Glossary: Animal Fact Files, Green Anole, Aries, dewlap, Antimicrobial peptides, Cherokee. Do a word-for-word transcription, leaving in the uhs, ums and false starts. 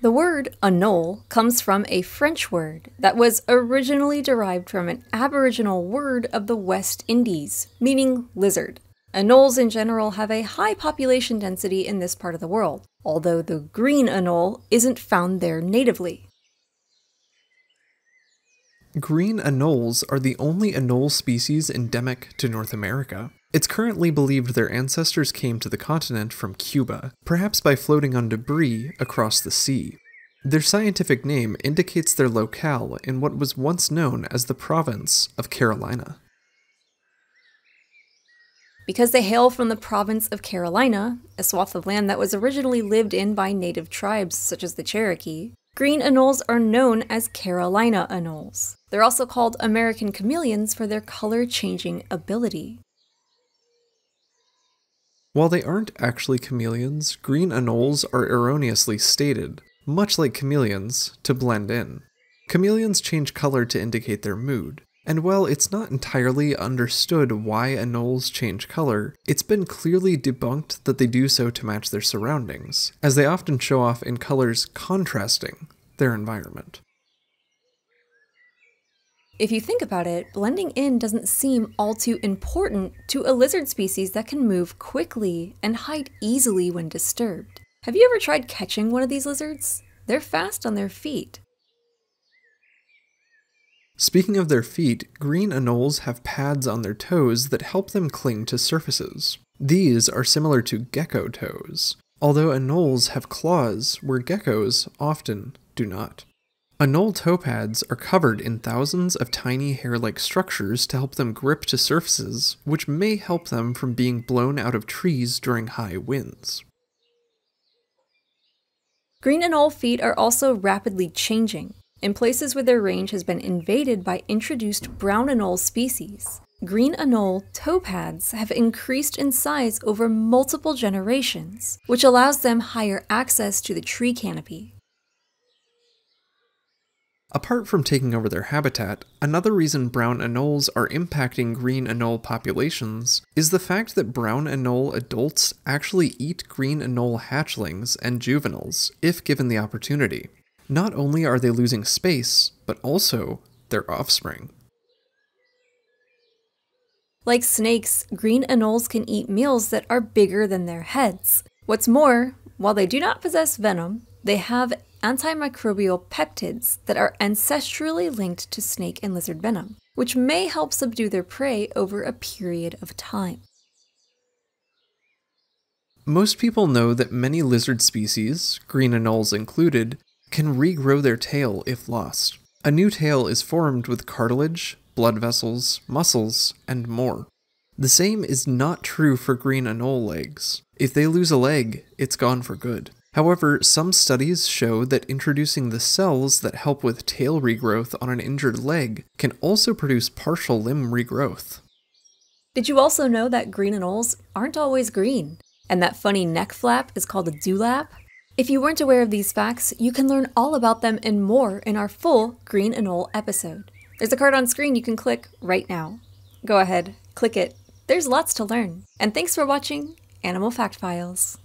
The word anole comes from a French word that was originally derived from an Aboriginal word of the West Indies, meaning lizard. Anoles in general have a high population density in this part of the world, although the green anole isn't found there natively. Green anoles are the only anole species endemic to North America. It's currently believed their ancestors came to the continent from Cuba, perhaps by floating on debris across the sea. Their scientific name indicates their locale in what was once known as the province of Carolina. Because they hail from the province of Carolina, a swath of land that was originally lived in by native tribes such as the Cherokee, green anoles are known as Carolina anoles. They're also called American chameleons for their color-changing ability. While they aren't actually chameleons, green anoles are erroneously stated, much like chameleons, to blend in. Chameleons change color to indicate their mood, and while it's not entirely understood why anoles change color, it's been clearly debunked that they do so to match their surroundings, as they often show off in colors contrasting their environment. If you think about it, blending in doesn't seem all too important to a lizard species that can move quickly and hide easily when disturbed. Have you ever tried catching one of these lizards? They're fast on their feet. Speaking of their feet, green anoles have pads on their toes that help them cling to surfaces. These are similar to gecko toes, although anoles have claws where geckos often do not. Anole toe pads are covered in thousands of tiny hair-like structures to help them grip to surfaces, which may help them from being blown out of trees during high winds. Green anole feet are also rapidly changing. In places where their range has been invaded by introduced brown anole species, green anole toe pads have increased in size over multiple generations, which allows them higher access to the tree canopy. Apart from taking over their habitat, another reason brown anoles are impacting green anole populations is the fact that brown anole adults actually eat green anole hatchlings and juveniles, if given the opportunity. Not only are they losing space, but also their offspring. Like snakes, green anoles can eat meals that are bigger than their heads. What's more, while they do not possess venom, they have antimicrobial peptides that are ancestrally linked to snake and lizard venom, which may help subdue their prey over a period of time. Most people know that many lizard species, green anoles included, can regrow their tail if lost. A new tail is formed with cartilage, blood vessels, muscles, and more. The same is not true for green anole legs. If they lose a leg, it's gone for good. However, some studies show that introducing the cells that help with tail regrowth on an injured leg can also produce partial limb regrowth. Did you also know that green anoles aren't always green? And that funny neck flap is called a dewlap? If you weren't aware of these facts, you can learn all about them and more in our full green anole episode. There's a card on screen you can click right now. Go ahead, click it. There's lots to learn. And thanks for watching Animal Fact Files.